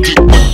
Automatic.